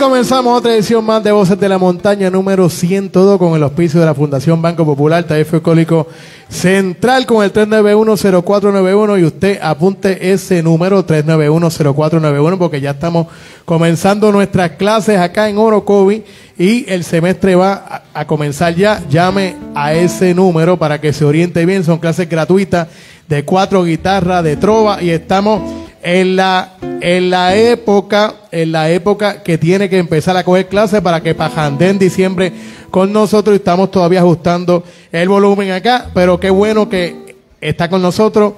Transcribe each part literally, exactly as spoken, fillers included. Comenzamos otra edición más de Voces de la Montaña número ciento dos con el auspicio de la Fundación Banco Popular, Taller Folklórico Central con el tres nueve uno cero cuatro nueve uno, y usted apunte ese número tres nueve uno cero cuatro nueve uno porque ya estamos comenzando nuestras clases acá en Orocovis y el semestre va a, a comenzar ya. Llame a ese número para que se oriente bien, son clases gratuitas de cuatro guitarras, de trova, y estamos en la en la época en la época que tiene que empezar a coger clases para que pajandé en diciembre con nosotros. Estamos todavía ajustando el volumen acá, pero qué bueno que está con nosotros.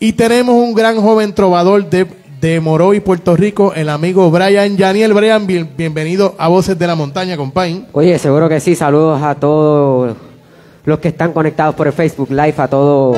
Y tenemos un gran joven trovador de, de Morovis, Puerto Rico, el amigo Bryan Yaniel. Bryan, bien, bienvenido a Voces de la Montaña, compañero. Oye, seguro que sí. Saludos a todos los que están conectados por el Facebook Live, a todos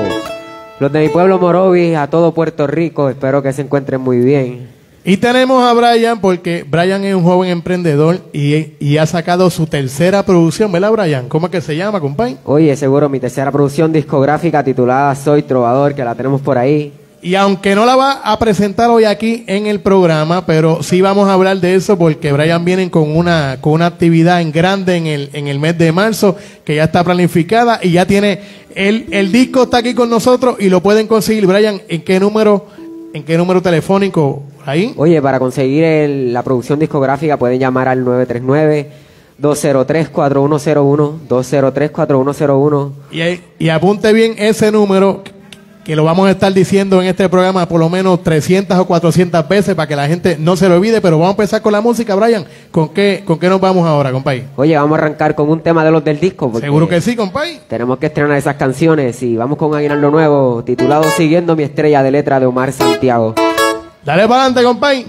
los de mi pueblo Morovis, a todo Puerto Rico. Espero que se encuentren muy bien. Y tenemos a Bryan porque Bryan es un joven emprendedor y, y ha sacado su tercera producción, ¿verdad, Bryan? ¿Cómo es que se llama, compañero? Oye, seguro, mi tercera producción discográfica titulada Soy Trovador, que la tenemos por ahí. Y aunque no la va a presentar hoy aquí en el programa, pero sí vamos a hablar de eso porque Bryan viene con una, con una actividad en grande en el, en el mes de marzo que ya está planificada y ya tiene el, el disco, está aquí con nosotros y lo pueden conseguir. Bryan, ¿en qué número, en qué número telefónico? Ahí. Oye, para conseguir el, la producción discográfica pueden llamar al nueve tres nueve dos cero tres cuatro uno cero uno, dos cero tres cuatro uno cero uno. Y, y apunte bien ese número que lo vamos a estar diciendo en este programa por lo menos trescientas o cuatrocientas veces para que la gente no se lo olvide. Pero vamos a empezar con la música, Bryan. ¿Con qué, con qué nos vamos ahora, compay? Oye, vamos a arrancar con un tema de los del disco. Seguro que sí, compay. Tenemos que estrenar esas canciones y vamos con Aguinaldo Nuevo, titulado Siguiendo mi estrella, de letra de Omar Santiago. Dale para adelante, compay.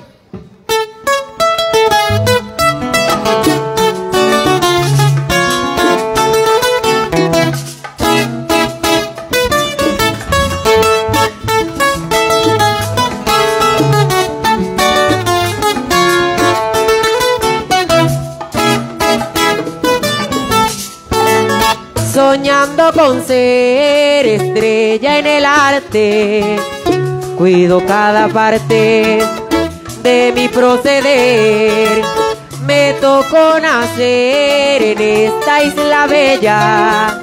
Soñando con ser estrella en el arte, cuido cada parte de mi proceder. Me tocó nacer en esta isla bella,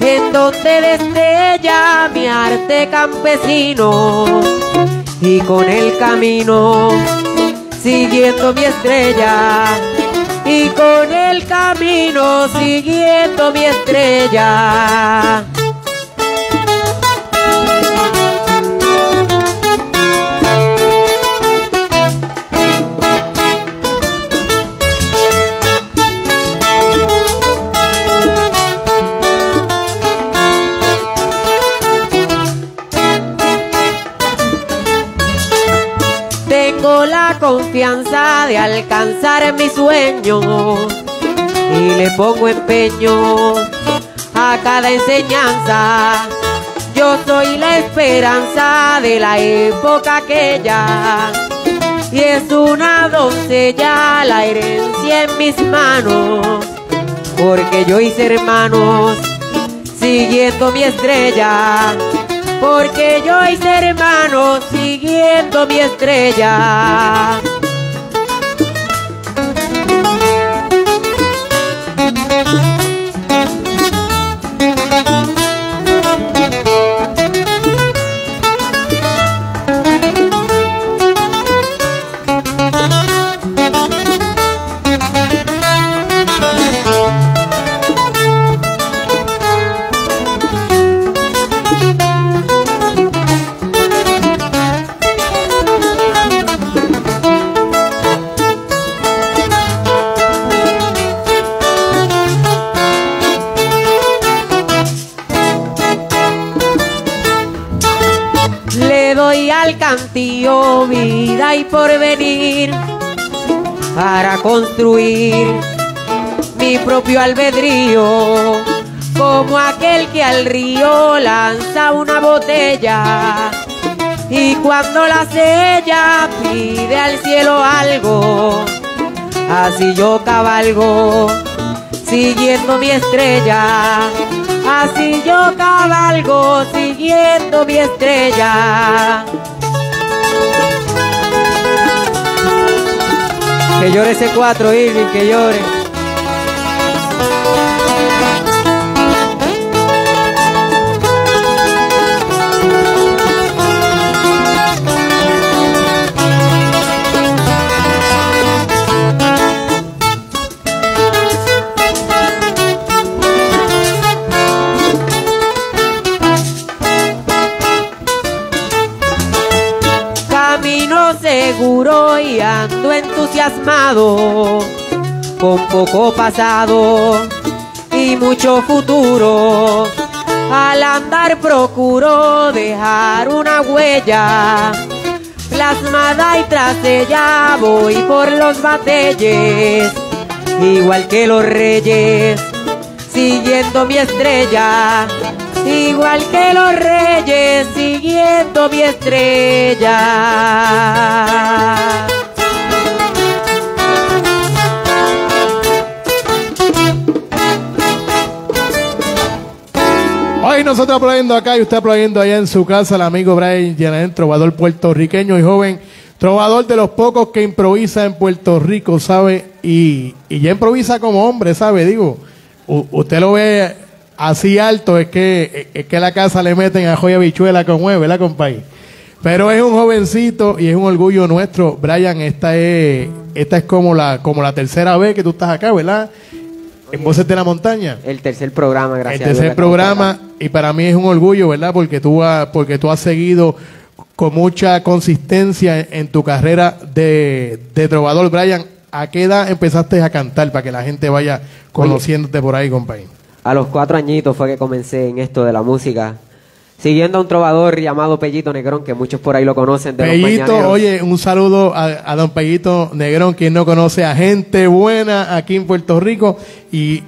en donde destella mi arte campesino, y con el camino siguiendo mi estrella, y con el camino siguiendo mi estrella. Confianza de alcanzar mi sueño y le pongo empeño a cada enseñanza. Yo soy la esperanza de la época aquella y es una doncella la herencia en mis manos, porque yo hice hermanos siguiendo mi estrella, porque yo hice hermanos siguiendo mi estrella. doy al cantío vida y porvenir para construir mi propio albedrío, como aquel que al río lanza una botella y cuando la sella pide al cielo algo. Así yo cabalgo siguiendo mi estrella, así yo cabalgo siguiendo mi estrella. Que llore ese cuatro, Irvin, que llore. Seguro y ando entusiasmado, con poco pasado y mucho futuro. Al andar procuro dejar una huella plasmada, y tras ella voy por los batalles, igual que los reyes, siguiendo mi estrella, igual que los reyes, siguiendo mi estrella. Hoy nosotros aplaudiendo acá y usted aplaudiendo allá en su casa, el amigo Bryan Yaniel, trovador puertorriqueño y joven, trovador de los pocos que improvisa en Puerto Rico, ¿sabe? Y, y ya improvisa como hombre, ¿sabe? Digo, u, usted lo ve así alto, es que es que la casa le meten a joya bichuela con huevo, ¿verdad, compay? Pero es un jovencito y es un orgullo nuestro. Bryan, esta es esta es como la como la tercera vez que tú estás acá, ¿verdad? En Voces de la Montaña. El tercer programa, gracias. El tercer a Dios, programa, y para mí es un orgullo, ¿verdad? Porque tú has, porque tú has seguido con mucha consistencia en tu carrera de, de trovador. Bryan, ¿a qué edad empezaste a cantar para que la gente vaya conociéndote por ahí, compay? A los cuatro añitos fue que comencé en esto de la música, siguiendo a un trovador llamado Pellito Negrón, que muchos por ahí lo conocen. De Pellito, los oye, un saludo a, a don Pellito Negrón, quien no conoce a gente buena aquí en Puerto Rico. Y,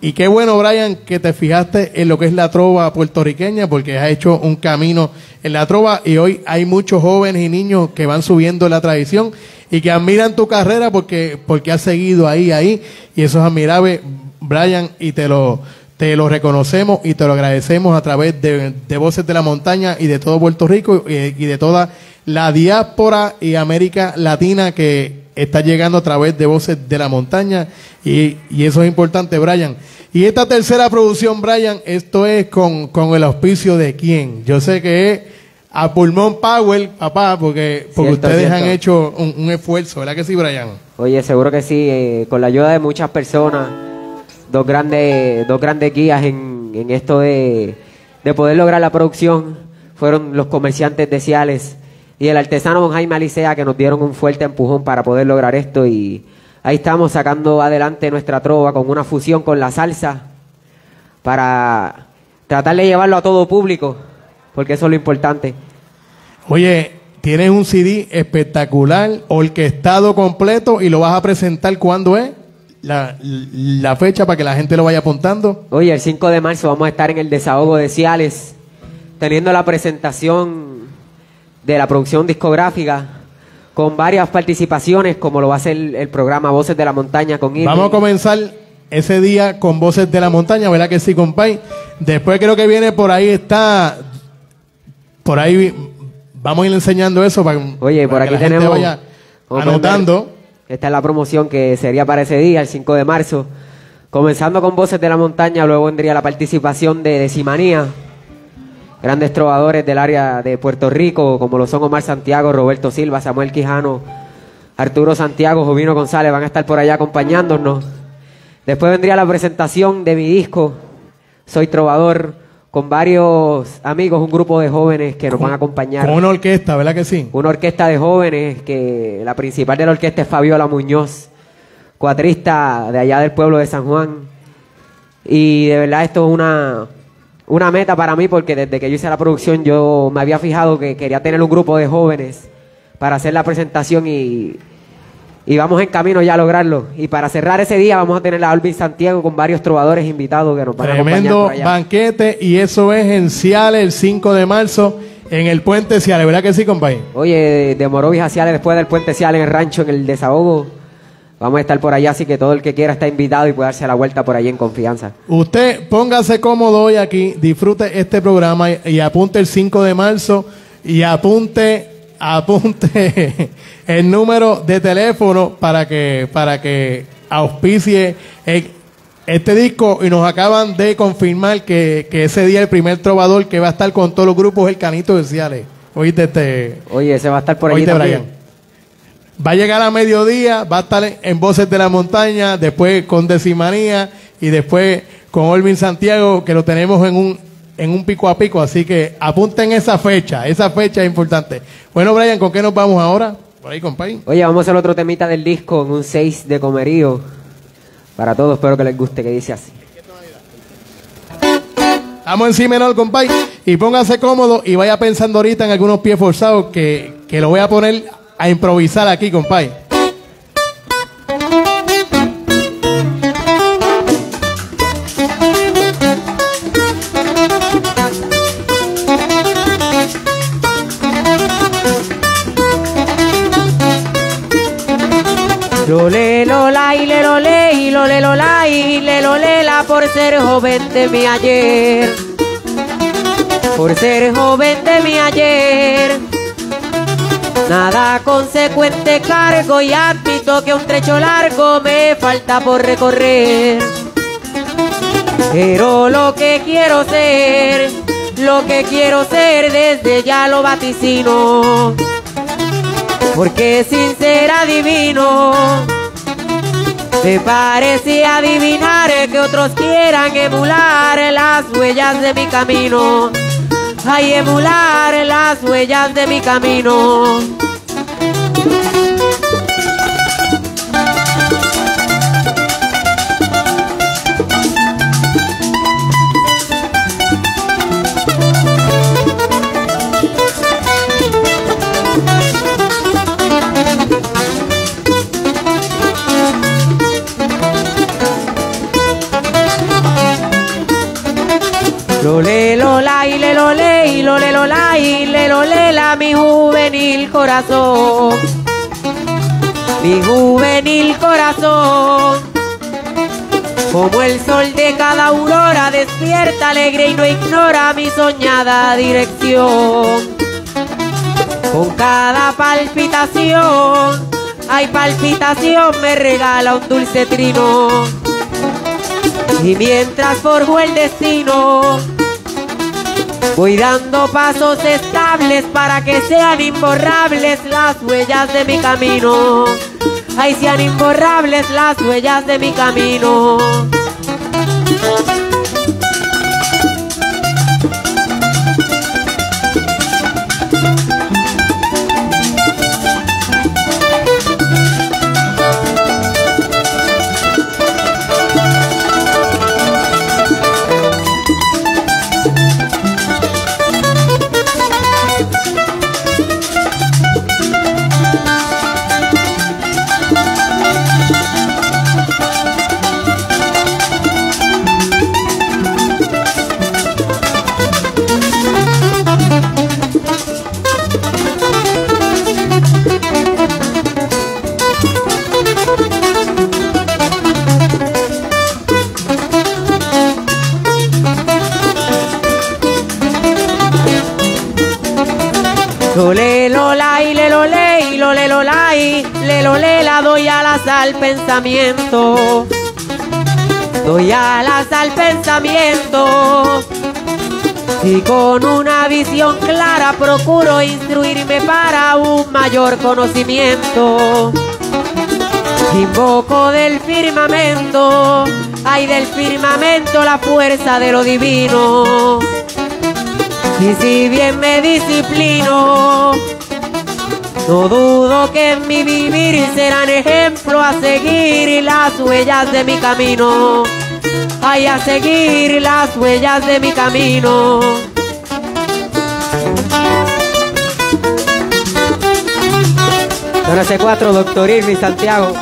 y qué bueno, Bryan, que te fijaste en lo que es la trova puertorriqueña, porque has hecho un camino en la trova y hoy hay muchos jóvenes y niños que van subiendo la tradición y que admiran tu carrera porque, porque has seguido ahí, ahí, y eso es admirable, Bryan, y te lo te lo reconocemos y te lo agradecemos a través de, de Voces de la Montaña y de todo Puerto Rico y, y de toda la diáspora y América Latina que está llegando a través de Voces de la Montaña, y, y eso es importante, Bryan. Y esta tercera producción, Bryan, esto es con, con el auspicio de quién. Yo sé que es a pulmón power, papá, porque, porque cierto, ustedes cierto. han hecho un, un esfuerzo, ¿verdad que sí, Bryan? Oye, seguro que sí, eh, con la ayuda de muchas personas. Dos grandes, dos grandes guías en, en esto de, de poder lograr la producción fueron los comerciantes de Ciales y el artesano don Jaime Alicea, que nos dieron un fuerte empujón para poder lograr esto, y ahí estamos sacando adelante nuestra trova con una fusión con la salsa para tratar de llevarlo a todo público, porque eso es lo importante. Oye, tienes un C D espectacular, orquestado completo, y lo vas a presentar, ¿cuándo es? La, la fecha para que la gente lo vaya apuntando. Oye, el cinco de marzo vamos a estar en el Desahogo de Ciales, teniendo la presentación de la producción discográfica con varias participaciones, como lo va a hacer el, el programa Voces de la Montaña con Irvin. Vamos a comenzar ese día con Voces de la Montaña, ¿verdad que sí, compay? Después creo que viene por ahí está, por ahí vamos a ir enseñando eso para, Oye, para por que aquí la tenemos, gente vaya anotando. Esta es la promoción que sería para ese día, el cinco de marzo. Comenzando con Voces de la Montaña, luego vendría la participación de Decimanía, grandes trovadores del área de Puerto Rico, como lo son Omar Santiago, Roberto Silva, Samuel Quijano, Arturo Santiago, Jovino González, van a estar por allá acompañándonos. Después vendría la presentación de mi disco, Soy Trovador, con varios amigos, un grupo de jóvenes que nos van a acompañar. Con una orquesta, ¿verdad que sí? Una orquesta de jóvenes, que la principal de la orquesta es Fabiola Muñoz, cuatrista de allá del pueblo de San Juan. Y de verdad esto es una, una meta para mí, porque desde que yo hice la producción yo me había fijado que quería tener un grupo de jóvenes para hacer la presentación y, y vamos en camino ya a lograrlo. Y para cerrar ese día vamos a tener a Irvin Santiago con varios trovadores invitados que nos van Tremendo a acompañar. Tremendo banquete, y eso es en Ciales el cinco de marzo. En el puente Ciales, ¿verdad que sí, compañero? Oye, de Morovis a Ciales, después del puente Ciales, en el rancho, en el desahogo, vamos a estar por allá, así que todo el que quiera está invitado y puede darse la vuelta por allí en confianza. Usted póngase cómodo hoy aquí, disfrute este programa y, y apunte el cinco de marzo y apunte, apunte el número de teléfono para que, para que auspicie el, este disco, y nos acaban de confirmar que, que ese día el primer trovador que va a estar con todos los grupos es el Canito de Ciales. Oíste, este, oye, se va a estar por allí también. Bryan. Va a llegar a mediodía, va a estar en, en Voces de la Montaña, después con Decimanía y después con Irvin Santiago, que lo tenemos en un, en un pico a pico, así que apunten esa fecha, esa fecha es importante. Bueno, Bryan, ¿con qué nos vamos ahora? Por ahí, compadre. Oye, vamos a hacer otro temita del disco, en un seis de comerío. Para todos, espero que les guste, que dice así. Vamos encima, menor, compay. Y póngase cómodo y vaya pensando ahorita en algunos pies forzados que, que lo voy a poner a improvisar aquí, compay. Lole, lola y le lole y lole, lola y le lolela, por ser joven de mi ayer, por ser joven de mi ayer. Nada consecuente cargo y admito que un trecho largo me falta por recorrer. Pero lo que quiero ser, lo que quiero ser desde ya lo vaticino, porque sin ser adivino, me parece adivinar que otros quieran emular las huellas de mi camino. Ay, emular las huellas de mi camino. Lole, lola y le lole y lole, lola y le lolela, mi juvenil corazón, mi juvenil corazón. Como el sol de cada aurora despierta alegre y no ignora mi soñada dirección. Con cada palpitación, ay, palpitación, me regala un dulce trino. Y mientras forjo el destino, voy dando pasos estables para que sean imborrables las huellas de mi camino. Ay, sean imborrables las huellas de mi camino. Al pensamiento, doy alas al pensamiento, y con una visión clara procuro instruirme para un mayor conocimiento. Invoco del firmamento, ay, del firmamento, la fuerza de lo divino. Y si bien me disciplino, no dudo que en mi vivir serán ejemplo a seguir las huellas de mi camino. Ay, a seguir las huellas de mi camino. doce cuatro, doctor Irvin Santiago.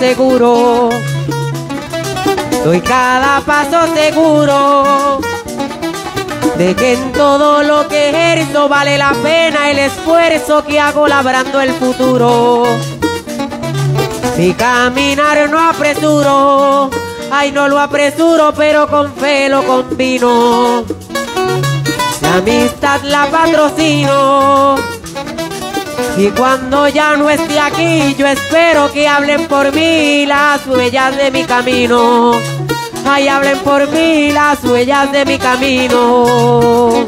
Seguro, doy cada paso seguro de que en todo lo que ejerzo vale la pena el esfuerzo que hago labrando el futuro. Mi caminar no apresuro, ay, no lo apresuro, pero con fe lo combino. La amistad la patrocino. Y cuando ya no esté aquí, yo espero que hablen por mí las huellas de mi camino. Ay, hablen por mí las huellas de mi camino.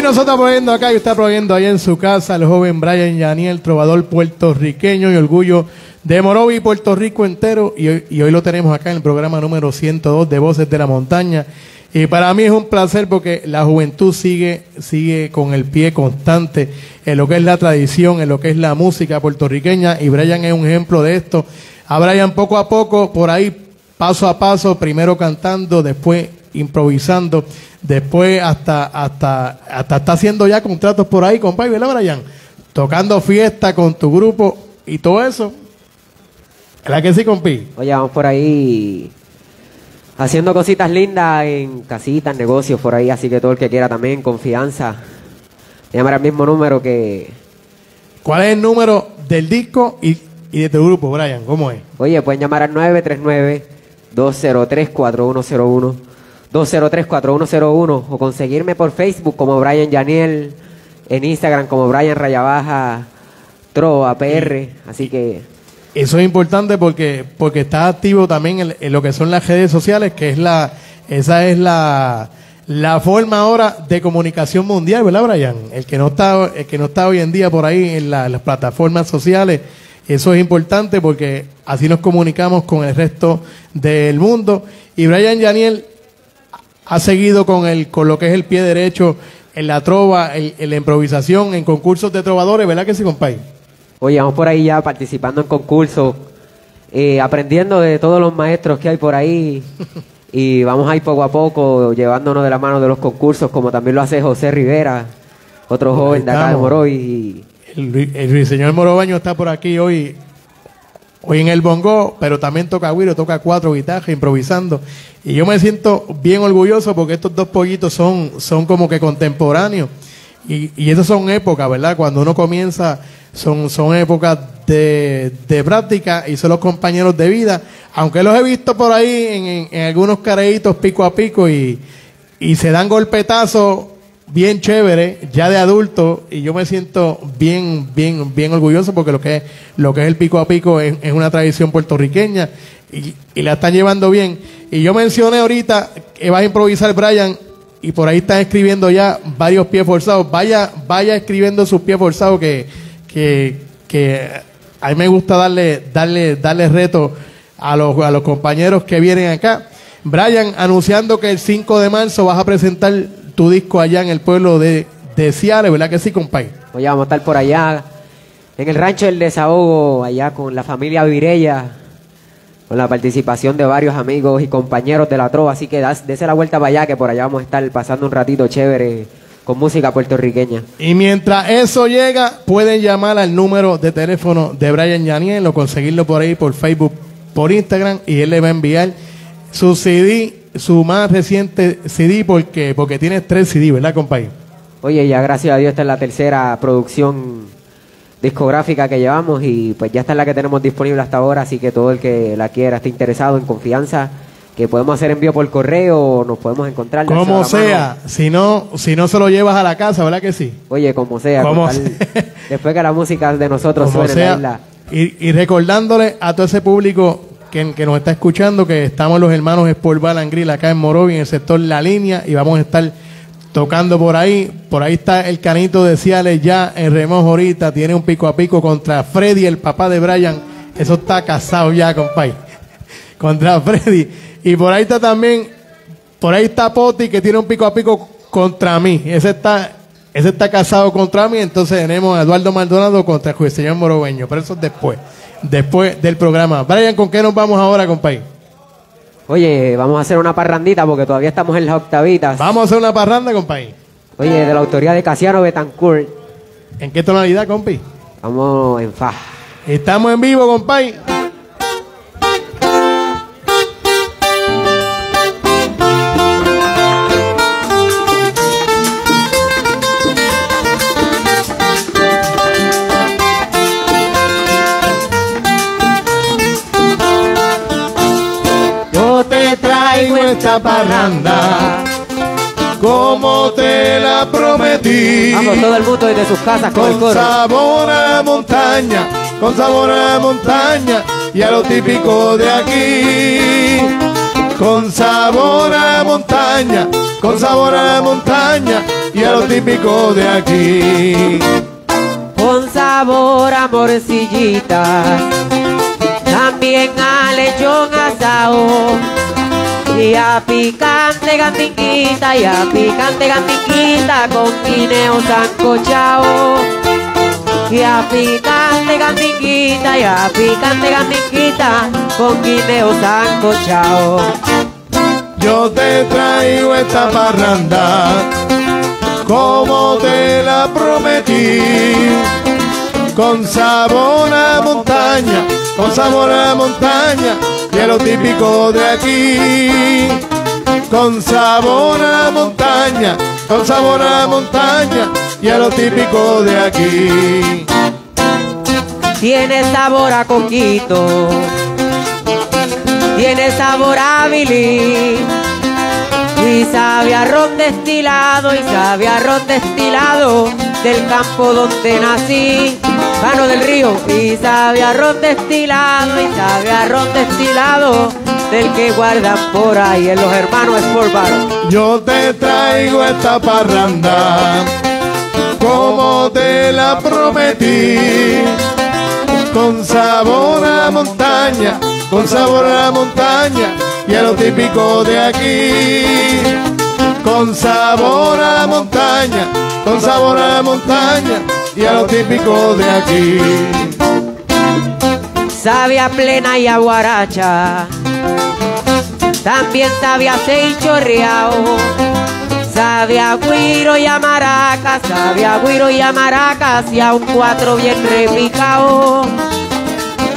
Nos está proveyendo acá y está proveyendo allá en su casa el joven Bryan Yaniel, trovador puertorriqueño y orgullo de Morovis, Puerto Rico entero, y hoy, y hoy lo tenemos acá en el programa número ciento dos de Voces de la Montaña. Y para mí es un placer porque la juventud sigue, sigue con el pie constante en lo que es la tradición, en lo que es la música puertorriqueña, y Bryan es un ejemplo de esto. A Bryan poco a poco, por ahí, paso a paso, primero cantando, después improvisando, después hasta hasta hasta está haciendo ya contratos por ahí, compadre, ¿verdad, Bryan? Tocando fiesta con tu grupo y todo eso. ¿Verdad que sí, compi? Oye, vamos por ahí haciendo cositas lindas en casitas, negocios por ahí, así que todo el que quiera también, confianza, llamar al mismo número que... ¿Cuál es el número del disco y, y de tu grupo, Bryan? ¿Cómo es? Oye, pueden llamar al nueve tres nueve, dos cero tres, cuatro uno cero uno. dos cero tres, cuatro uno cero uno, o conseguirme por Facebook como Bryan Yaniel, en Instagram como Bryan Rayabaja Trova P R, así que... Eso es importante porque porque está activo también en, en lo que son las redes sociales, que es la esa es la, la forma ahora de comunicación mundial, ¿verdad, Bryan? El que no está el que no está hoy en día por ahí en la, las plataformas sociales, eso es importante porque así nos comunicamos con el resto del mundo. Y Bryan Yaniel ha seguido con el con lo que es el pie derecho en la trova, en, en la improvisación, en concursos de trovadores, ¿verdad que sí, compadre? Oye, vamos por ahí ya participando en concursos, eh, aprendiendo de todos los maestros que hay por ahí y vamos ahí poco a poco llevándonos de la mano de los concursos, como también lo hace José Rivera, otro bueno, joven de acá de Morovis. Y... El, el señor Morobaño está por aquí hoy. Hoy en el bongo, pero también toca güiro, toca cuatro guitarras, improvisando. Y yo me siento bien orgulloso porque estos dos pollitos son, son como que contemporáneos. Y, y esas son épocas, ¿verdad? Cuando uno comienza, son, son épocas de, de práctica y son los compañeros de vida. Aunque los he visto por ahí en, en, en algunos careitos pico a pico y, y se dan golpetazos bien chévere, ya de adulto, y yo me siento bien, bien, bien orgulloso porque lo que es, lo que es el pico a pico es, es una tradición puertorriqueña y, y la están llevando bien. Y yo mencioné ahorita que vas a improvisar, Bryan, y por ahí están escribiendo ya varios pies forzados. Vaya, vaya escribiendo sus pies forzados que, que, que a mí me gusta darle, darle, darle reto a los, a los compañeros que vienen acá. Bryan, anunciando que el cinco de marzo vas a presentar tu disco allá en el pueblo de, de Ciales, ¿verdad que sí, compadre? Oye, vamos a estar por allá, en el rancho del Desahogo, allá con la familia Virella, con la participación de varios amigos y compañeros de la trova, así que das, dese la vuelta para allá, que por allá vamos a estar pasando un ratito chévere con música puertorriqueña. Y mientras eso llega, pueden llamar al número de teléfono de Bryan Yaniel o conseguirlo por ahí, por Facebook, por Instagram, y él le va a enviar su C D, su más reciente C D, porque porque tienes tres C D, ¿verdad, compañero? Oye, ya gracias a Dios esta es la tercera producción discográfica que llevamos y pues ya está la que tenemos disponible hasta ahora, así que todo el que la quiera, esté interesado, en confianza, que podemos hacer envío por correo o nos podemos encontrar. Como sea, si no, si no se lo llevas a la casa, ¿verdad que sí? Oye, como sea, como sea. Tal, después que la música de nosotros como suene sea, en la isla. Y, y recordándole a todo ese público que, que nos está escuchando que estamos los hermanos Sports Bar and Grill acá en Morovis, en el sector La Línea, y vamos a estar tocando por ahí. Por ahí está el canito de Ciales ya en remojo ahorita, tiene un pico a pico contra Fredy, el papá de Bryan. Eso está casado ya, compay. Contra Fredy. Y por ahí está también, por ahí está Poti, que tiene un pico a pico contra mí. Ese está, ese está casado contra mí. Entonces tenemos a Eduardo Maldonado contra el señor Moroveño. Pero eso es después, después del programa. Bryan, ¿con qué nos vamos ahora, compay? Oye, vamos a hacer una parrandita porque todavía estamos en las octavitas. Vamos a hacer una parranda, compadre. Oye, de la autoría de Casiano Betancourt. ¿En qué tonalidad, compi? Vamos en fa. Estamos en vivo, compadre. Esta parranda, como te la prometí. Vamos todo el mundo desde sus casas con, con el coro. Sabor a montaña, con sabor a montaña y a lo típico de aquí. Con sabor a montaña, con sabor a montaña y a lo típico de aquí. Con sabor a morcillitas, también a lechón asao. Y a picante gantiquita, y a picante gantiquita con guineo sancochao. Y a picante gantiquita, y a picante gantiquita con guineo sancochao. Yo te traigo esta parranda, como te la prometí. Con sabor a montaña, con sabor a montaña y a lo típico de aquí. Con sabor a montaña, con sabor a montaña y a lo típico de aquí. Tiene sabor a coquito, tiene sabor a bilí, y sabe a arroz destilado, y sabe a arroz destilado del campo donde nací, Mano del Río. Y sabe a arroz destilado, y sabe a arroz destilado del que guardan por ahí en Los Hermanos Sports Bar. Yo te traigo esta parranda, como te la prometí. Con sabor a montaña, con sabor a montaña y a lo típico de aquí. Con sabor a montaña, con sabor a montaña y a lo típico de aquí. Sabe a plena y a guaracha, también sabe a seichorreao. Sabe a guiro y a maracas, sabe a guiro y a maracas y a un cuatro bien repicao.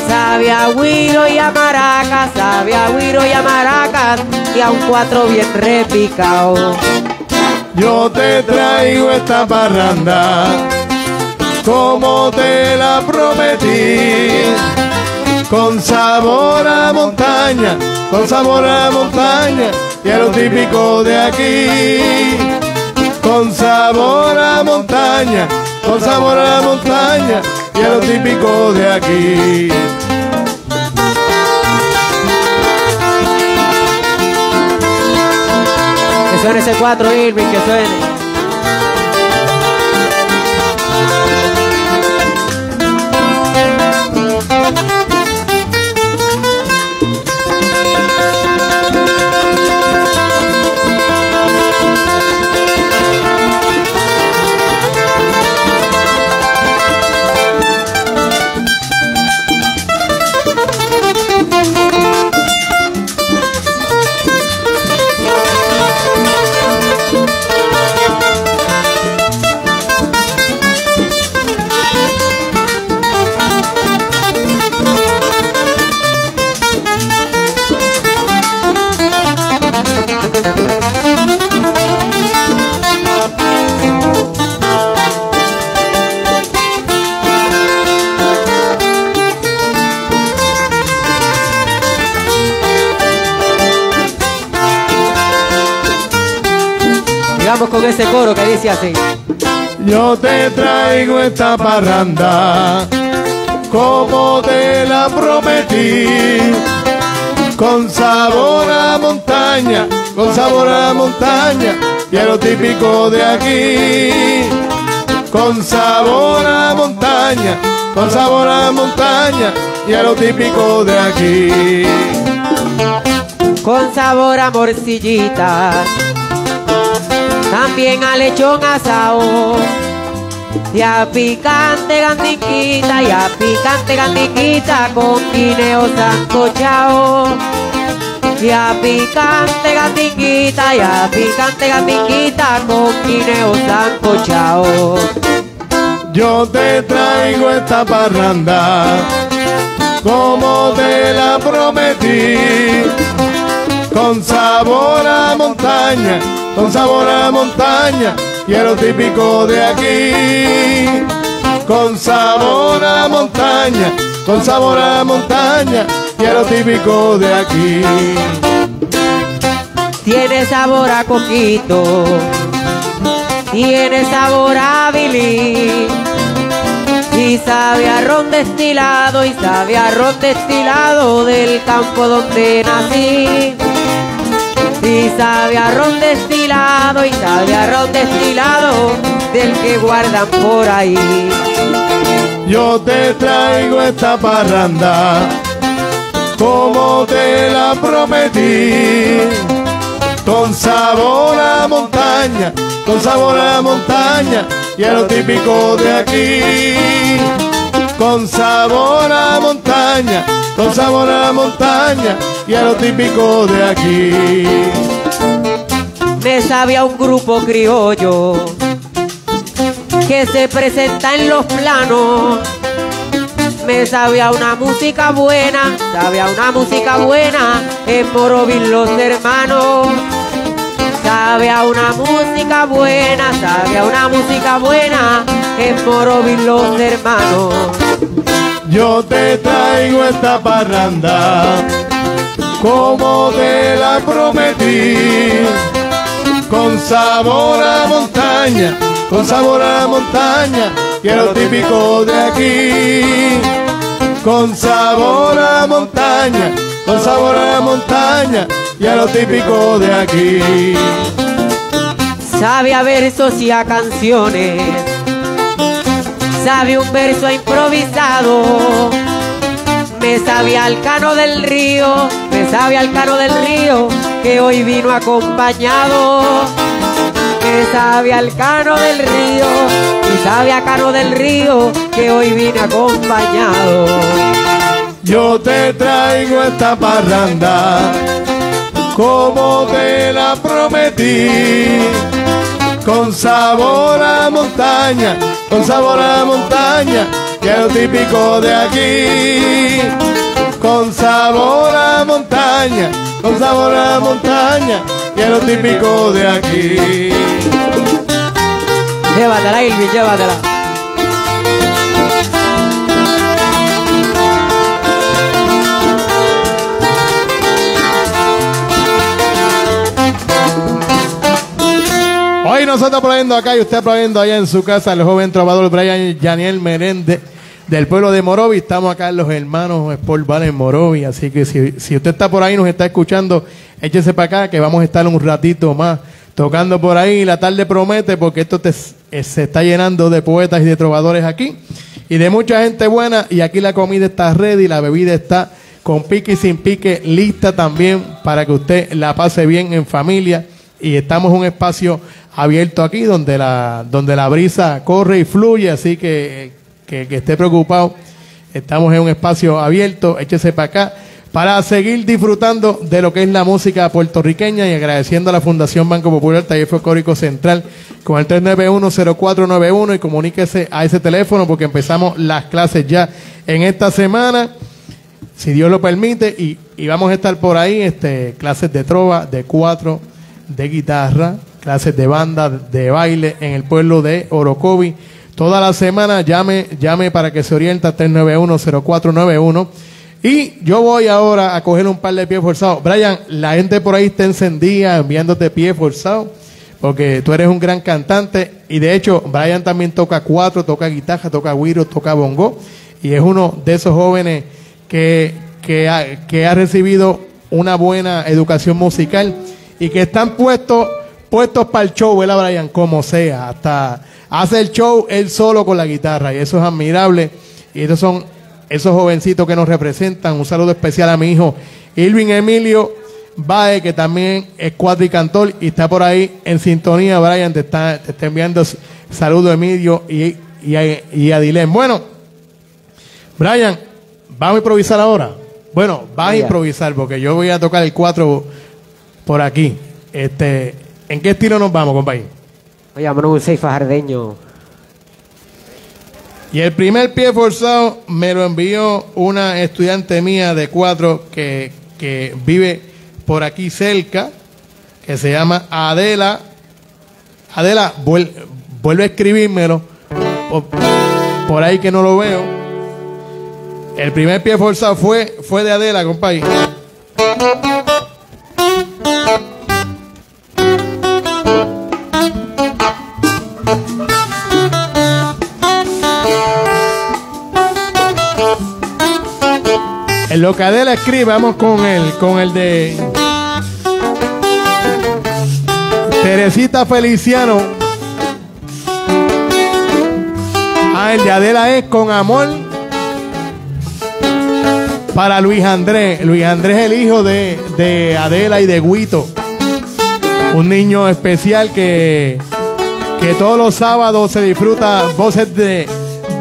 Sabe a guiro y a maracas, sabe a guiro y a maracas y a un cuatro bien repicao. Yo te traigo esta parranda, como te la prometí. Con sabor a montaña, con sabor a montaña y a lo típico de aquí. Con sabor a montaña, con sabor a montaña y a lo típico de aquí. Que suene ese cuatro, Irvin, que suene. Vamos con ese coro que dice así. Yo te traigo esta parranda como te la prometí, con sabor a montaña, con sabor a montaña, y a lo típico de aquí. Con sabor a montaña, con sabor a montaña, y a lo típico de aquí. Con sabor a morcillita, también a lechón asao, y a picante gandiquita, y a picante gandiquita con guineo sancochao, y a picante gandiquita, y a picante gandiquita con guineo sancochao. Yo te traigo esta parranda como te la prometí, con sabor a montaña, con sabor a montaña, y a lo típico de aquí. Con sabor a montaña, con sabor a montaña, y a lo típico de aquí. Tiene sabor a coquito, tiene sabor a bilí, y sabe a ron destilado, y sabe a ron destilado del campo donde nací. Y sabe a ron destilado, y sabe a ron destilado del que guardan por ahí. Yo te traigo esta parranda como te la prometí, con sabor a montaña, con sabor a montaña, y a lo típico de aquí. Con sabor a montaña, con sabor a la montaña, y a lo típico de aquí. Me sabe a un grupo criollo que se presenta en los planos. Me sabe a una música buena, sabe a una música buena en Morovis Los Hermanos. Sabe a una música buena, sabe a una música buena en Morovis Los Hermanos. Yo te traigo esta parranda como te la prometí, con sabor a montaña, con sabor a montaña, y a lo típico de aquí. Con sabor a montaña, con sabor a montaña, y a lo típico de aquí. Sabe a versos y a canciones, sabe un verso improvisado. Me sabe al cano del río, me sabe al cano del río que hoy vino acompañado. Me sabe al cano del río, me sabe a cano del río que hoy vino acompañado. Yo te traigo esta parranda como te la prometí, con sabor a montaña, con sabor a montaña, que es lo típico de aquí. Con sabor a montaña, con sabor a montaña, que es lo típico de aquí. Llévatela, Irvin, llévatela. Hoy nosotros aplaudiendo acá y usted aplaudiendo allá en su casa, el joven trovador Bryan Yaniel Meléndez del pueblo de Morovis. Estamos acá en Los Hermanos Sports Bar en Morovis, así que si, si usted está por ahí, nos está escuchando, échese para acá que vamos a estar un ratito más tocando por ahí. La tarde promete porque esto te, se está llenando de poetas y de trovadores aquí y de mucha gente buena, y aquí la comida está ready, la bebida está con pique y sin pique lista también para que usted la pase bien en familia. Y estamos en un espacio abierto aquí donde la donde la brisa corre y fluye, así que, que, que esté preocupado. Estamos en un espacio abierto, échese para acá, para seguir disfrutando de lo que es la música puertorriqueña y agradeciendo a la Fundación Banco Popular, Taller Folklórico Central, con el tres nueve uno, cero cuatro nueve uno, y comuníquese a ese teléfono porque empezamos las clases ya en esta semana, si Dios lo permite, y, y vamos a estar por ahí, este clases de trova de cuatro de guitarra, clases de banda, de baile en el pueblo de Orocovis. Toda la semana llame, llame para que se orienta tres nueve uno, cero cuatro nueve uno. Y yo voy ahora a coger un par de pies forzados. Bryan, la gente por ahí está encendida enviándote pies forzados, porque tú eres un gran cantante. Y de hecho, Bryan también toca cuatro, toca guitarra, toca güiro, toca bongo. Y es uno de esos jóvenes que, que, ha, que ha recibido una buena educación musical y que están puestos puestos para el show, ¿verdad, Bryan? Como sea, hasta hace el show él solo con la guitarra. Y eso es admirable. Y estos son esos jovencitos que nos representan. Un saludo especial a mi hijo Irvin Emilio Bae, que también es cuadricantor y está por ahí en sintonía. Bryan te está, te está enviando saludos, Emilio y, y, y Adilén. Bueno, Bryan, ¿vamos a improvisar ahora? Bueno, vas a improvisar porque yo voy a tocar el cuatro por aquí. Este, ¿en qué estilo nos vamos, compañero? Oye, vamos a un seis fajardeño. Y el primer pie forzado me lo envió una estudiante mía de cuatro que, que vive por aquí cerca, que se llama Adela. Adela, vuel, vuelve a escribírmelo por, por ahí que no lo veo. El primer pie forzado fue, fue de Adela, compadre. En lo que Adela escribe, vamos con el, con el de Teresita Feliciano. Ah, el de Adela es Con Amor para Luis Andrés. Luis Andrés es el hijo de, de Adela y de Guito. Un niño especial que, que todos los sábados se disfruta Voces de,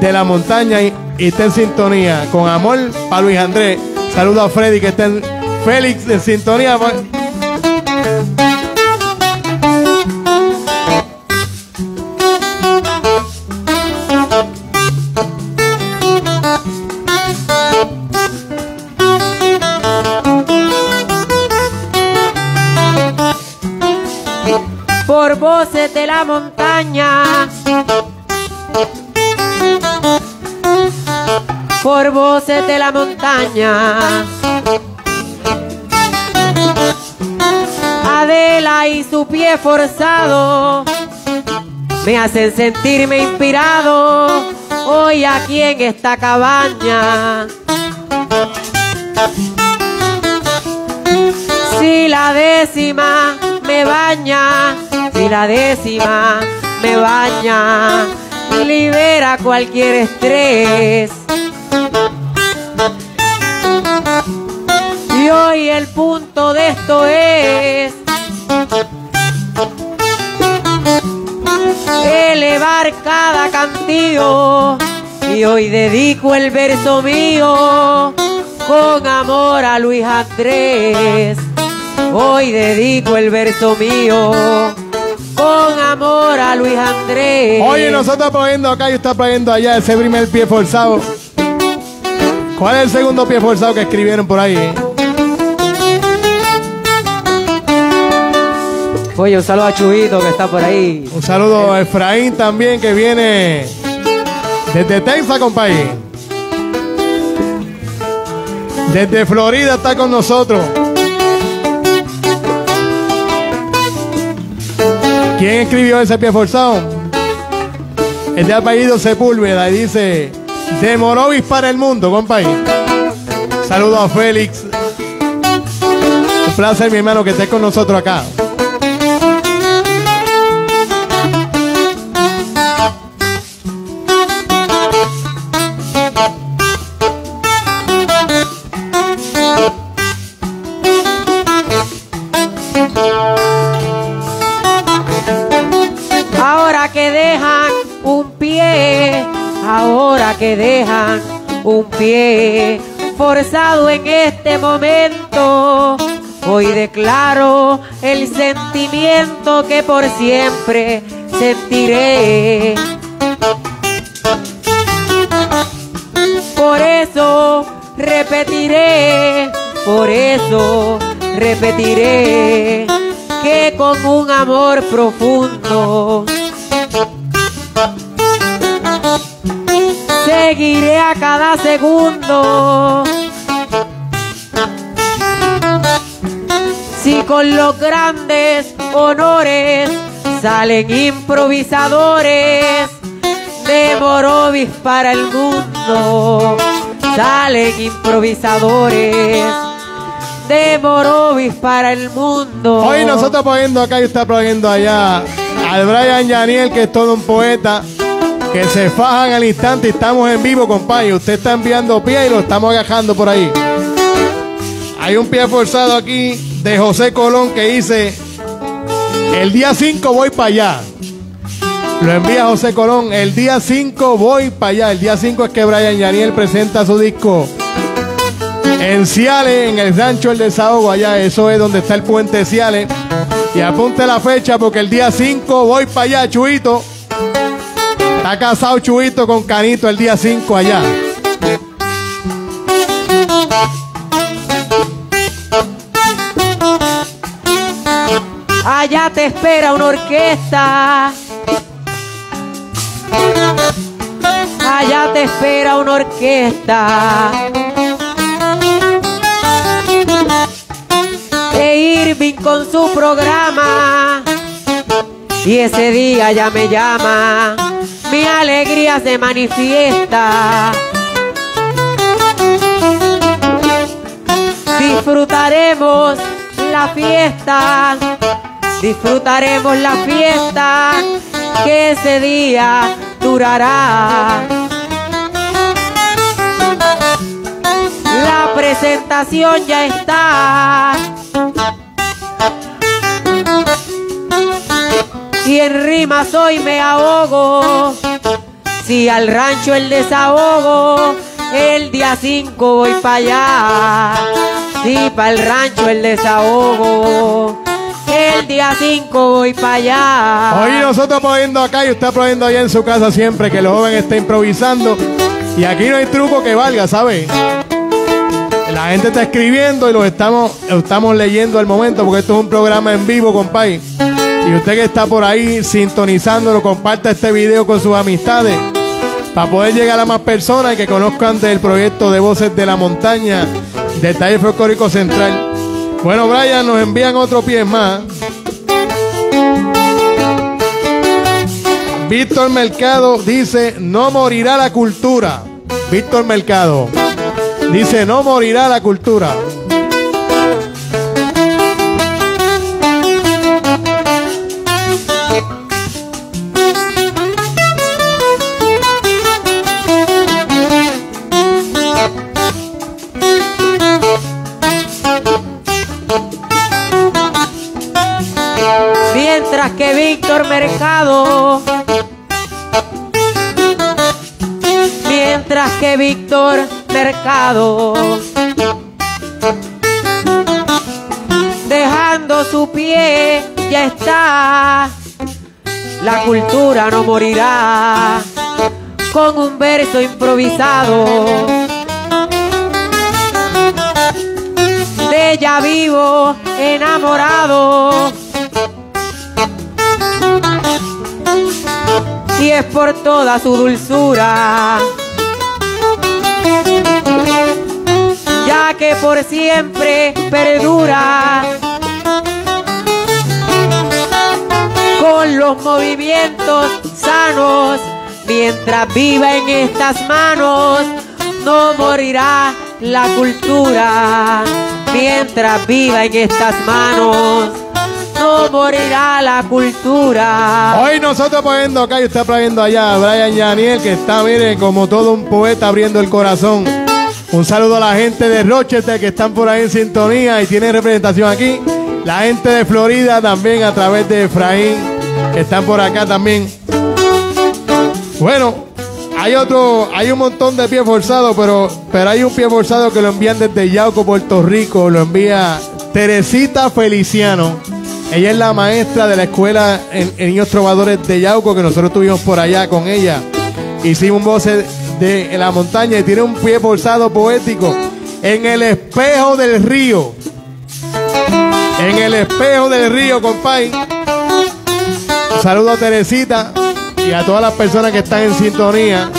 de la Montaña y, y está en sintonía. Con Amor para Luis Andrés. Saludo a Fredy, que está en Félix en sintonía. Por Voces de la Montaña, por Voces de la Montaña, Adela y su pie forzado me hacen sentirme inspirado hoy aquí en esta cabaña. Si la décima me baña, si la décima me baña, libera cualquier estrés. Y hoy el punto de esto es elevar cada cantillo, y hoy dedico el verso mío con amor a Luis Andrés. Hoy dedico el verso mío con amor a Luis Andrés. Oye, nosotros poniendo acá y usted poniendo allá ese primer pie forzado. ¿Cuál es el segundo pie forzado que escribieron por ahí? Eh? Oye, un saludo a Chubito que está por ahí. Un saludo a Efraín también, que viene desde Texas, compañero. Desde Florida está con nosotros. ¿Quién escribió ese pie forzado? Es de apellido Sepúlveda y dice... De Morovis para el mundo, compañero. Saludos a Félix. Un placer, mi hermano, que estés con nosotros acá. Ahora que dejan un pie, ahora que dejan un pie forzado en este momento, hoy declaro el sentimiento que por siempre sentiré. Por eso repetiré, por eso repetiré que con un amor profundo seguiré a cada segundo. Si con los grandes honores salen improvisadores de Morovis para el mundo, salen improvisadores de Morovis para el mundo. Hoy nosotros poniendo acá y usted poniendo allá al Bryan Yaniel, que es todo un poeta, que se fajan al instante. Estamos en vivo, compadre. Usted está enviando pie y lo estamos agajando por ahí. Hay un pie forzado aquí de José Colón que dice: el día cinco voy para allá. Lo envía José Colón. El día cinco voy para allá. El día cinco es que Bryan Yaniel presenta su disco en Ciales, en el rancho El Desahogo, allá. Eso es donde está el puente Ciales. Y apunte la fecha porque el día cinco voy para allá, Chuito. Está casado Chuito con Canito el día cinco allá. Allá te espera una orquesta. Allá te espera una orquesta de Irvin con su programa. Y ese día ya me llama, mi alegría se manifiesta. Disfrutaremos la fiesta, disfrutaremos la fiesta que ese día durará. La presentación ya está y en rimas hoy me ahogo. Si al rancho El Desahogo, el día cinco voy para allá. Si para el rancho El Desahogo, el día cinco voy para allá. Hoy nosotros aplaudiendo acá y usted aplaudiendo allá en su casa siempre que el joven está improvisando. Y aquí no hay truco que valga, ¿sabes? La gente está escribiendo y los estamos, los estamos leyendo al momento porque esto es un programa en vivo, compadre. Y usted que está por ahí sintonizándolo, comparta este video con sus amistades para poder llegar a más personas y que conozcan del proyecto de Voces de la Montaña del Taller Folklórico Central. Bueno, Bryan, nos envían otro pie más. Víctor Mercado dice: no morirá la cultura. Víctor Mercado dice: no morirá la cultura. Mientras que Víctor Mercado, mientras que Víctor Mercado, dejando su pie ya está, la cultura no morirá con un verso improvisado. De ella vivo enamorado, y es por toda su dulzura, ya que por siempre perdura con los movimientos sanos. Mientras viva en estas manos, no morirá la cultura. Mientras viva en estas manos, no morirá la cultura. Hoy nosotros poniendo acá y usted poniendo allá. Bryan Yaniel, que está, mire, como todo un poeta abriendo el corazón. Un saludo a la gente de Rochester que están por ahí en sintonía y tienen representación aquí. La gente de Florida también a través de Efraín, que están por acá también. Bueno, hay otro, hay un montón de pies forzados, pero, pero hay un pie forzado que lo envían desde Yauco, Puerto Rico. Lo envía Teresita Feliciano. Ella es la maestra de la escuela en, en Niños Trovadores de Yauco, que nosotros estuvimos por allá con ella. Hicimos Voces de la Montaña y tiene un pie forzado poético. En el espejo del río. en el espejo del río, compay. Saludo a Teresita y a todas las personas que están en sintonía.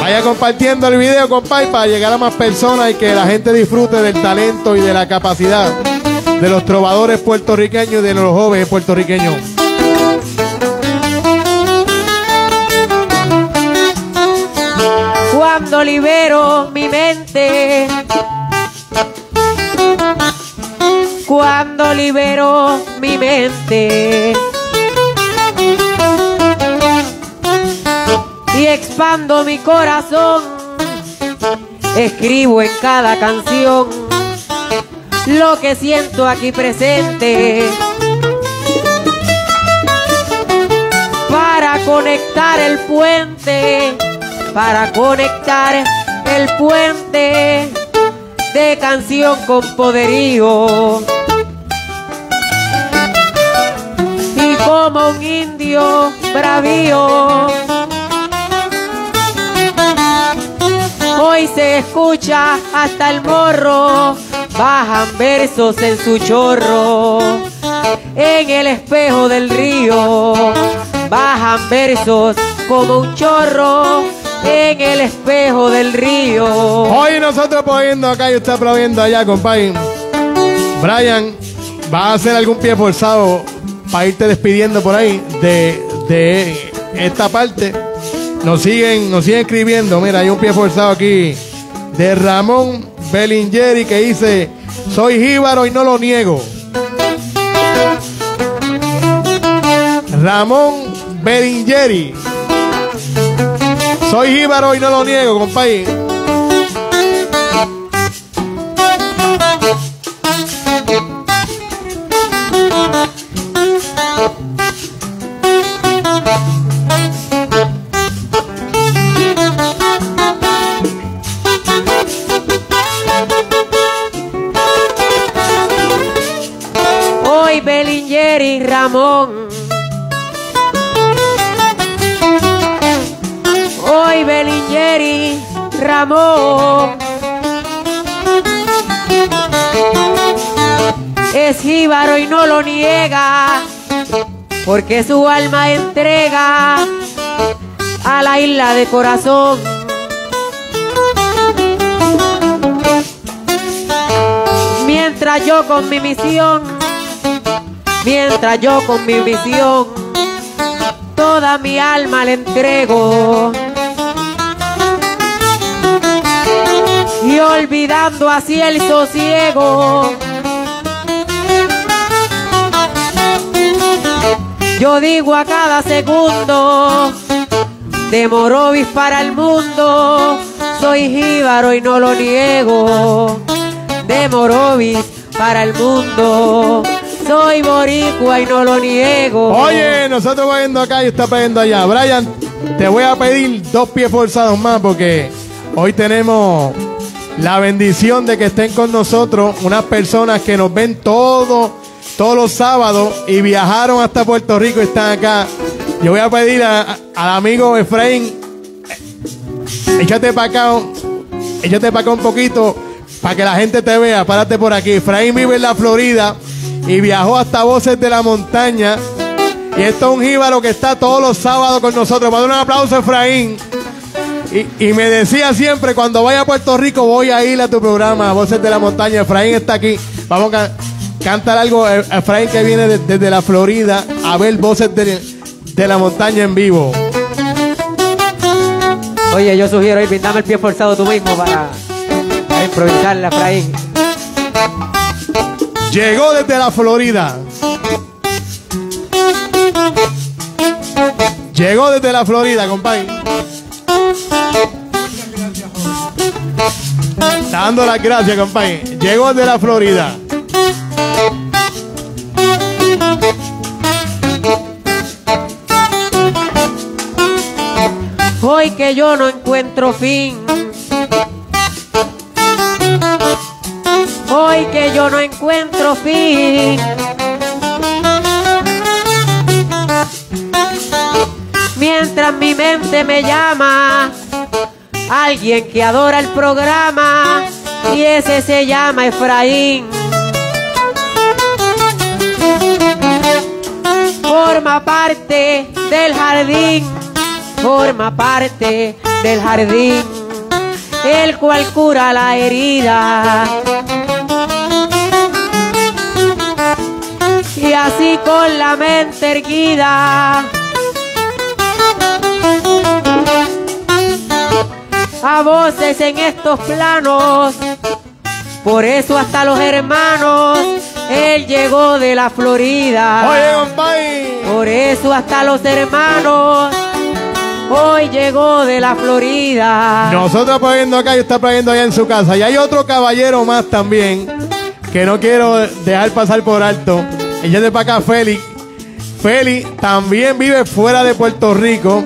Vaya compartiendo el video, compay, para llegar a más personas y que la gente disfrute del talento y de la capacidad de los trovadores puertorriqueños y de los jóvenes puertorriqueños. Cuando libero mi mente, cuando libero mi mente y expando mi corazón, escribo en cada canción lo que siento aquí presente, para conectar el puente, para conectar el puente de canción con poderío. Y como un indio bravío, hoy se escucha hasta el morro, bajan versos en su chorro, en el espejo del río, bajan versos como un chorro, en el espejo del río. Hoy nosotros poniendo acá y usted aplaudiendo allá, compadre. Bryan, ¿vas a hacer algún pie forzado para irte despidiendo por ahí de, de esta parte? Nos siguen, nos siguen escribiendo. Mira, hay un pie forzado aquí de Ramón Belingieri que dice: soy jíbaro y no lo niego. Ramón Belingieri, soy jíbaro y no lo niego, compadre. Hoy Belingieri y Ramón, hoy Belingieri Ramón es jíbaro y no lo niega, porque su alma entrega a la isla de corazón. Mientras yo con mi misión, mientras yo con mi visión, toda mi alma le entrego. Y olvidando así el sosiego, yo digo a cada segundo, de Morovis para el mundo, soy jíbaro y no lo niego. De Morovis para el mundo, soy boricua y no lo niego. Oye, nosotros viendo acá y está pidiendo allá. Bryan, te voy a pedir dos pies forzados más porque hoy tenemos la bendición de que estén con nosotros unas personas que nos ven todo, todos los sábados y viajaron hasta Puerto Rico y están acá. Yo voy a pedir a, a, al amigo Efraín, échate para acá, échate para acá un poquito para que la gente te vea. Párate por aquí. Efraín vive en la Florida y viajó hasta Voces de la Montaña. Y esto es un jíbaro que está todos los sábados con nosotros. Para dar un aplauso a Efraín. Y, y me decía siempre, cuando vaya a Puerto Rico voy a ir a tu programa, Voces de la Montaña. Efraín está aquí. Vamos a cantar algo. Efraín que viene de, desde la Florida a ver Voces de, de la Montaña en vivo. Oye, yo sugiero ir, dame el pie forzado tú mismo para, para improvisarla, Efraín. Llegó desde la Florida. Llegó desde la Florida, compadre. Dando las gracias, compadre. Llegó de la Florida. Hoy que yo no encuentro fin, hoy que yo no encuentro fin, mientras mi mente me llama, alguien que adora el programa, y ese se llama Efraín. forma parte del jardín, el cual cura la herida. Y así con la mente erguida, a voces en estos planos, por eso hasta los hermanos, él llegó de la Florida. Oye, compay. Por eso hasta los hermanos, hoy llegó de la Florida. Nosotros poniendo acá y está poniendo allá en su casa. Y hay otro caballero más también, que no quiero dejar pasar por alto. Ella de para acá, Félix. Félix también vive fuera de Puerto Rico.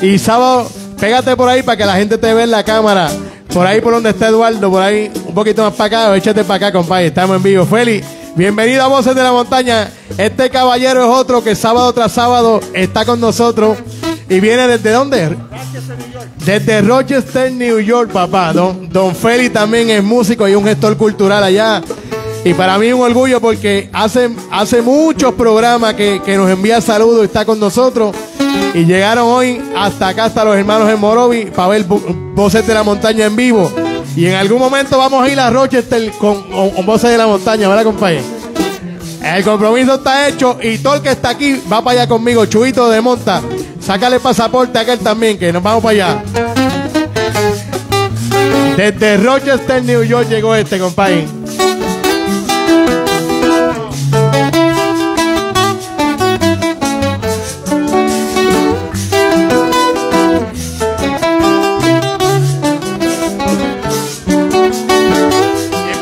Y sábado, pégate por ahí para que la gente te vea en la cámara. Por ahí por donde está Eduardo, por ahí un poquito más para acá, échate para acá, compadre. Estamos en vivo. Félix, bienvenido a Voces de la Montaña. Este caballero es otro que sábado tras sábado está con nosotros. ¿Y viene desde dónde? Desde Rochester, New York, papá. Don, don Félix también es músico y un gestor cultural allá. Y para mí es un orgullo porque hace, hace muchos programas que, que nos envía saludos y está con nosotros. Y llegaron hoy hasta acá, hasta los hermanos en Morovis, para ver Voces de la Montaña en vivo. Y en algún momento vamos a ir a Rochester con, con, con Voces de la Montaña, ¿verdad, compañero? El compromiso está hecho y todo el que está aquí va para allá conmigo. Chuito de Monta, sácale pasaporte a aquel también, que nos vamos para allá. Desde Rochester, New York llegó este, compañero.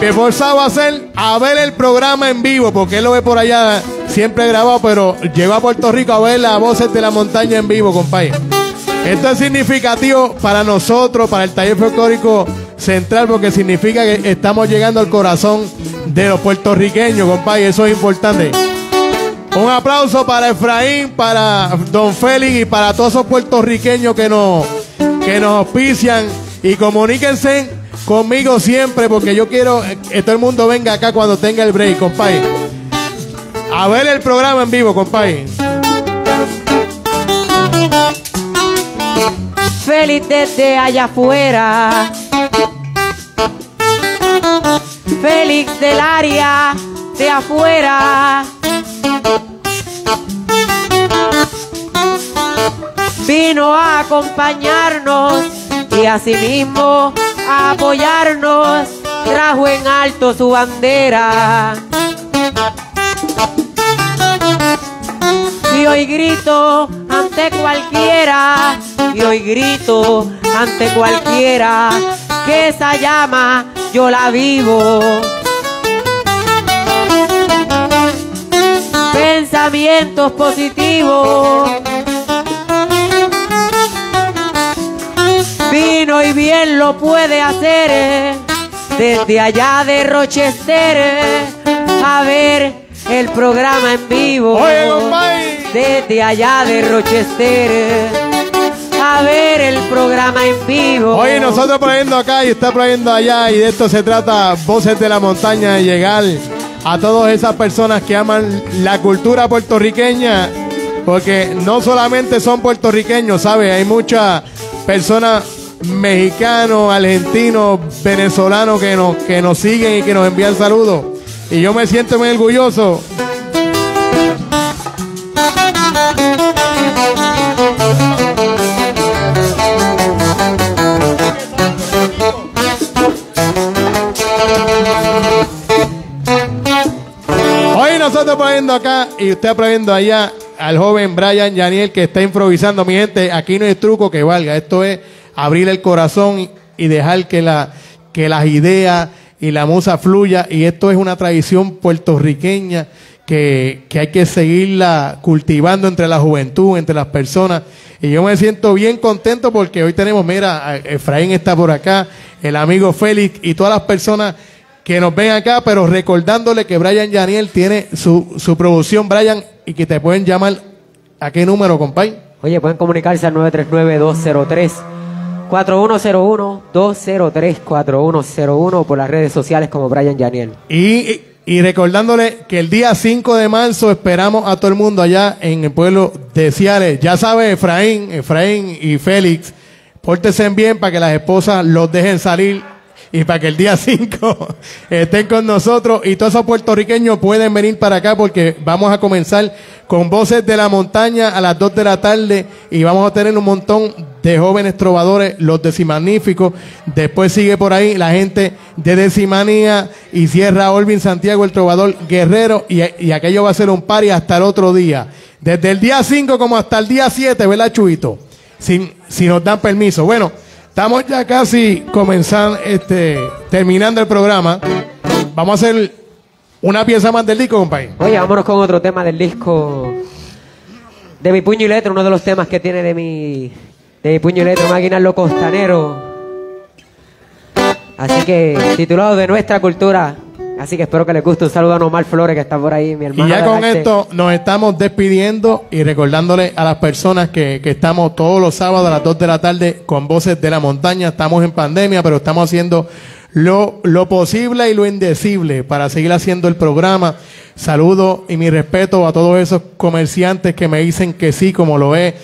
Esforzado a hacer, a ver el programa en vivo, porque él lo ve por allá siempre grabado, pero llegó a Puerto Rico a ver las Voces de la Montaña en vivo, compadre. Esto es significativo para nosotros, para el Taller Folklórico Central, porque significa que estamos llegando al corazón de los puertorriqueños, compadre. Eso es importante. Un aplauso para Efraín, para don Félix y para todos esos puertorriqueños que nos, que nos auspician. Y comuníquense conmigo siempre, porque yo quiero que todo el mundo venga acá cuando tenga el break, compadre. A ver el programa en vivo, compadre. Feliz desde allá afuera, Félix del área de afuera. Vino a acompañarnos y asimismo a apoyarnos, trajo en alto su bandera. Y hoy grito ante cualquiera, y hoy grito ante cualquiera, que esa llama yo la vivo. Pensamientos positivos. Vino y bien lo puede hacer, eh, desde allá de Rochester, eh, a ver el programa en vivo. Oye, desde allá de Rochester, eh, a ver el programa en vivo. Oye, nosotros poniendo acá y está poniendo allá, y de esto se trata Voces de la Montaña, de llegar a todas esas personas que aman la cultura puertorriqueña, porque no solamente son puertorriqueños, ¿sabes? Hay muchas personas mexicanos, argentinos, venezolanos que nos, que nos siguen y que nos envían saludos. Y yo me siento muy orgulloso. Hoy nosotros aprendiendo acá y usted aprendiendo allá al joven Bryan Yaniel que está improvisando. Mi gente, aquí no hay truco que valga. Esto es abrir el corazón y dejar que, la, que las ideas y la musa fluya. Y esto es una tradición puertorriqueña que, que hay que seguirla cultivando entre la juventud, entre las personas. Y yo me siento bien contento porque hoy tenemos, mira, Efraín está por acá, el amigo Félix y todas las personas que nos ven acá, pero recordándole que Bryan Yaniel tiene su, su producción, Bryan, y que te pueden llamar. ¿A qué número, compay? Oye, pueden comunicarse al nueve tres nueve, dos cero tres, cuatro uno cero uno, dos cero tres cuatro uno cero uno, por las redes sociales como Bryan Yaniel. Y, y, Y recordándole que el día cinco de marzo esperamos a todo el mundo allá en el pueblo de Ciales. Ya sabe, Efraín, Efraín y Félix, pórtense bien para que las esposas los dejen salir y para que el día cinco estén con nosotros. Y todos esos puertorriqueños pueden venir para acá porque vamos a comenzar con Voces de la Montaña a las dos de la tarde y vamos a tener un montón de jóvenes trovadores, los decimagníficos. Después sigue por ahí la gente de Decimanía y cierra Irvin Santiago, el trovador guerrero, y, y aquello va a ser un party hasta el otro día, desde el día cinco como hasta el día siete, ¿verdad, Chuito? Si, si nos dan permiso. Bueno, estamos ya casi comenzando, este, terminando el programa. Vamos a hacer una pieza más del disco, compañero. Oye, vámonos con otro tema del disco. De mi puño y letra, uno de los temas que tiene de mi, de mi puño y letra, Maquinarlo Costanero. Así que, titulado De Nuestra Cultura. Así que espero que les guste. Un saludo a Nomar Flores, que está por ahí, mi hermano. Y ya con esto nos estamos despidiendo y recordándole a las personas que, que estamos todos los sábados a las dos de la tarde con Voces de la Montaña. Estamos en pandemia, pero estamos haciendo lo, lo posible y lo indecible para seguir haciendo el programa. Saludo y mi respeto a todos esos comerciantes que me dicen que sí, como lo es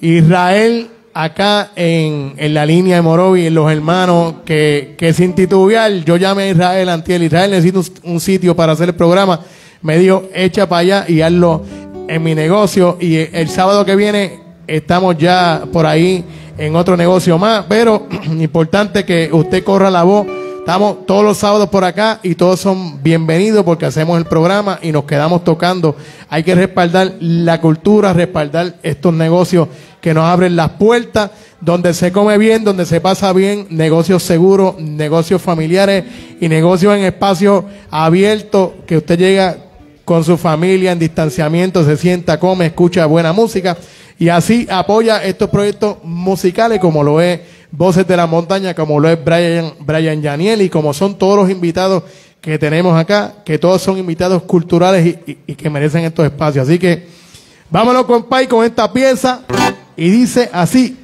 Israel, acá en, en la línea de Morovis, en Los Hermanos, que, que sin titubear, yo llamé a Israel antiel. Israel, necesito un, un sitio para hacer el programa. Me dijo, echa para allá y hazlo en mi negocio. Y el, el sábado que viene estamos ya por ahí en otro negocio más, pero importante que usted corra la voz. Estamos todos los sábados por acá y todos son bienvenidos porque hacemos el programa y nos quedamos tocando. Hay que respaldar la cultura, respaldar estos negocios que nos abren las puertas, donde se come bien, donde se pasa bien, negocios seguros, negocios familiares y negocios en espacios abiertos, que usted llega con su familia en distanciamiento, se sienta, come, escucha buena música y así apoya estos proyectos musicales como lo es Voces de la Montaña, como lo es Bryan, Bryan Yaniel, y como son todos los invitados que tenemos acá, que todos son invitados culturales y, y, y que merecen estos espacios. Así que vámonos, compay, con esta pieza, y dice así.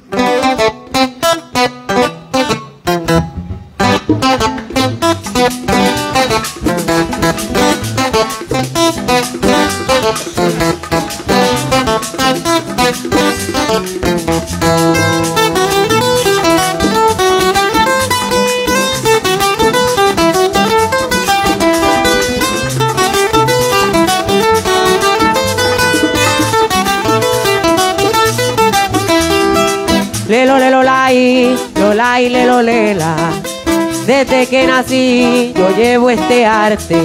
Desde que nací yo llevo este arte,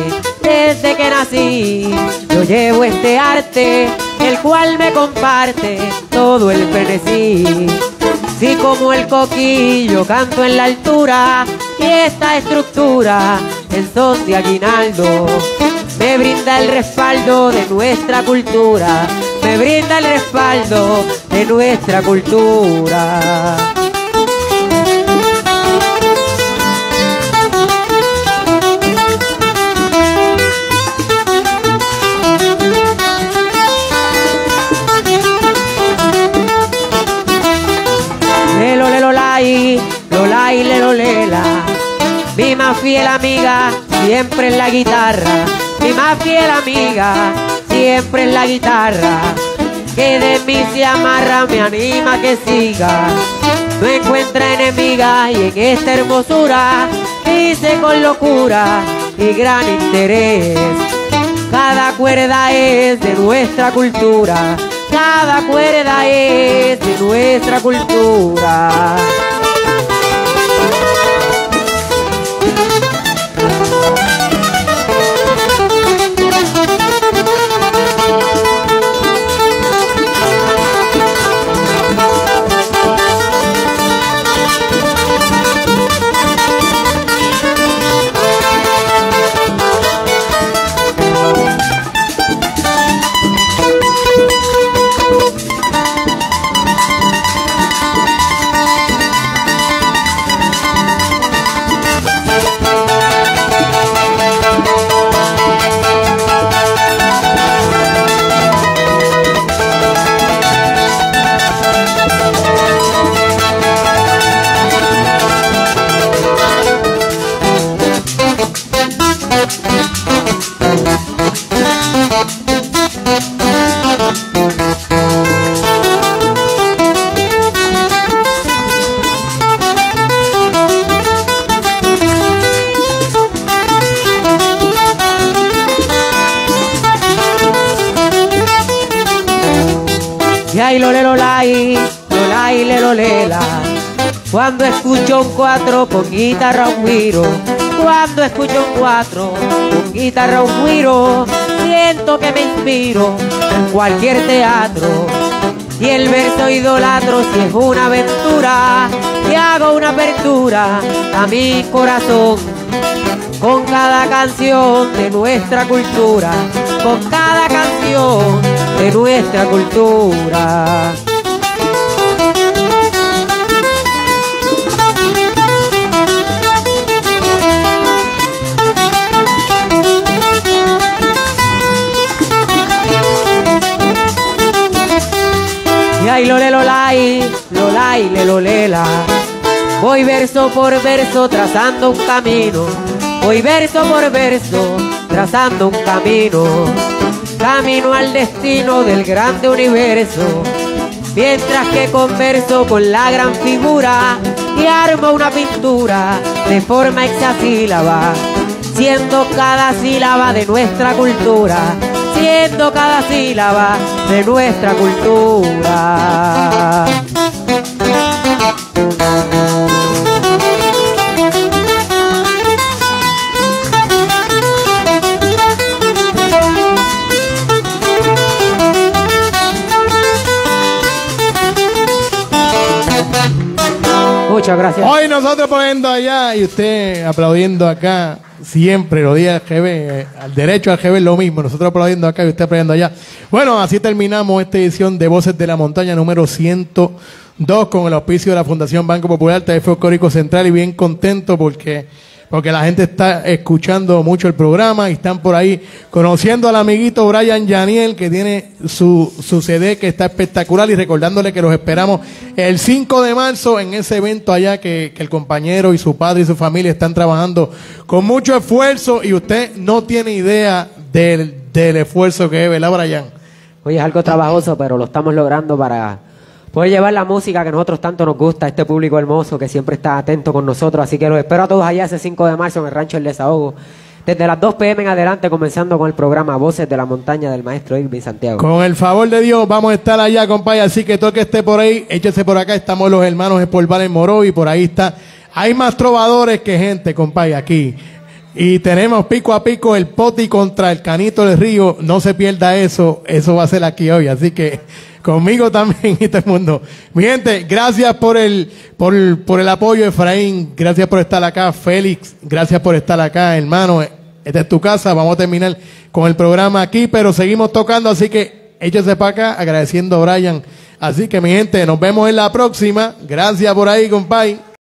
desde que nací yo llevo este arte, el cual me comparte todo el frenesí. Si como el coquillo canto en la altura, y esta estructura en son de aguinaldo me brinda el respaldo de nuestra cultura, me brinda el respaldo de nuestra cultura. Lolai, lelolela, mi más fiel amiga siempre en la guitarra, mi más fiel amiga siempre en la guitarra, que de mí se amarra, me anima que siga, no encuentra enemiga y en esta hermosura dice con locura y gran interés. Cada cuerda es de nuestra cultura, cada cuerda es de nuestra cultura. Yay, lolelo, lai, lolai, lelolela. Cuando escucho un cuatro con guitarra un guiro, cuando escucho un cuatro con guitarra un guiro, siento que me inspiro en cualquier teatro. Y el verso idolatro, si es una aventura, y hago una apertura a mi corazón. Con cada canción de nuestra cultura, con cada canción de nuestra cultura. Yay, lole, lolai, lolai, le, lolela. Voy verso por verso trazando un camino. Voy verso por verso trazando un camino. Camino al destino del grande universo. Mientras que converso con la gran figura y armo una pintura de forma hexasílaba. Siendo cada sílaba de nuestra cultura. Siendo cada sílaba de nuestra cultura. Muchas gracias. Hoy nosotros poniendo allá y usted aplaudiendo acá. Siempre los días del G B, eh, al derecho al G B es lo mismo, nosotros aplaudiendo acá y usted aplaudiendo allá. Bueno, así terminamos esta edición de Voces de la Montaña número ciento dos con el auspicio de la Fundación Banco Popular, Taller Folklórico Central, y bien contento porque, porque la gente está escuchando mucho el programa y están por ahí conociendo al amiguito Bryan Yaniel, que tiene su, su C D que está espectacular, y recordándole que los esperamos el cinco de marzo en ese evento allá que, que el compañero y su padre y su familia están trabajando con mucho esfuerzo, y usted no tiene idea del, del esfuerzo que es, ¿verdad, Bryan? Oye, es algo trabajoso, pero lo estamos logrando para poder llevar la música que a nosotros tanto nos gusta, este público hermoso que siempre está atento con nosotros. Así que los espero a todos allá ese cinco de marzo en el Rancho El Desahogo. Desde las dos p m en adelante, comenzando con el programa Voces de la Montaña del maestro Irvin Santiago. Con el favor de Dios, vamos a estar allá, compadre. Así que todo el que esté por ahí, échese por acá. Estamos los hermanos Sports Bar en Morovis. Por ahí está. Hay más trovadores que gente, compadre, aquí. Y tenemos pico a pico el poti contra el canito del río. No se pierda eso. Eso va a ser aquí hoy. Así que conmigo también y todo el mundo. Mi gente, gracias por el, por, por el apoyo, Efraín. Gracias por estar acá, Félix. Gracias por estar acá, hermano. Esta es tu casa. Vamos a terminar con el programa aquí, pero seguimos tocando. Así que échese para acá, agradeciendo a Bryan. Así que, mi gente, nos vemos en la próxima. Gracias por ahí, compadre.